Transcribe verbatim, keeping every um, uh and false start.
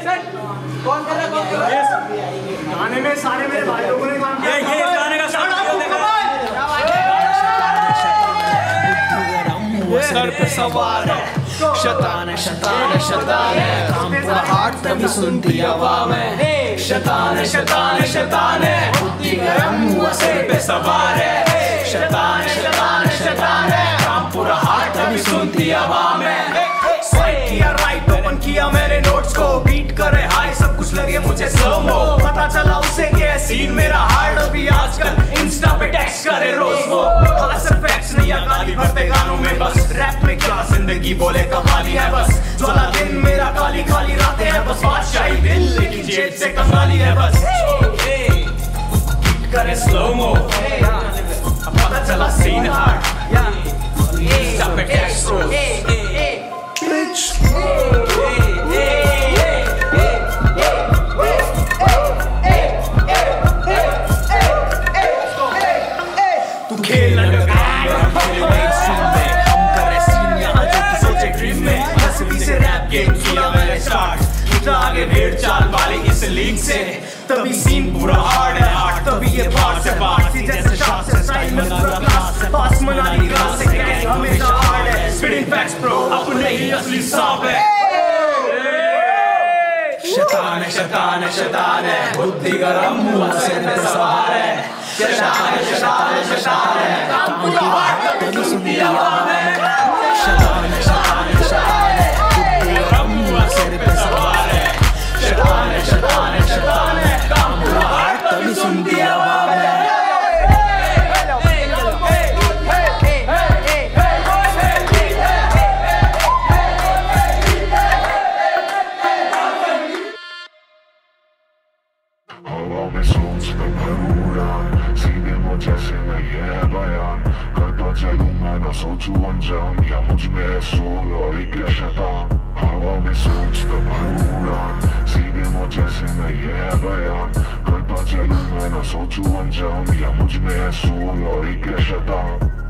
कौन कर रहा है गाने में? सारे मेरे भाई लोगों ने काम किया। ये इस गाने का सर पे सवार है, शैतान है, शैतान है, शैतान है, कामपुरा हाट तभी सुनती हवा में। शैतान है, शैतान है, शैतान है, बुद्धि गरम हुआ सर पे सवार है। शैतान है, शैतान है, शैतान है, कामपुरा हाट तभी सुनती हवा में। स्वाइप किया राइट, ओपन किया मेरे नोट्स को, बीट करे हाई, सब कुछ लगे मुझे स्लो मो। पता चला उसे क्या सीन मेरा हार्ड अभी आजकल, इंस्टा पे टैक्स करे रोज वो। गानों में बस रैप में क्या जिंदगी बोले कमाली है बस। ज्वाला दिन मेरा काली काली रातें हैं बस, बादशाही दिल लेकिन जेब से कमाली है बस। करे स्लो मो, पता चला सीन हार्ड। चाल वाले इस लीक से तभी सीन पूरा हार्ड है, हार्ड तभी ये बार से बार सी जैसे शॉट से स्टाइल में पूरा क्लास पास मनाली क्लास से कैसे हमेशा हार्ड है। स्पिटिंग फैक्ट्स ब्रो, अपने ही असली सांप है। शैतान है, शैतान है, शैतान है, बुद्धि गरम हुआ सिर पे सवार है। शैतान है, शैतान है, शैतान है, काम पूरा हार्ड तभी सुनती हवा में। शैतान है, शैतान है, शैतान है, बुद्धि गरम हुआ सिर पे सवार है। शैतान है, शैतान है, शैतान है, काम पूरा हार्ड तभी सुनती हवा में। हवा में सोच का भरूड़ा, सीने मुझे से नहीं है बयान, करता चलूं मैं न सोचूं अनजान, क्या मुझ में है सोल और एक है शैतान। हवा में सोच का भरूड़ा, जैसे मैं ये बयान करता चलूं मैं न सोचूं अनजान, या मुझ में है सोल और एक है शैतान।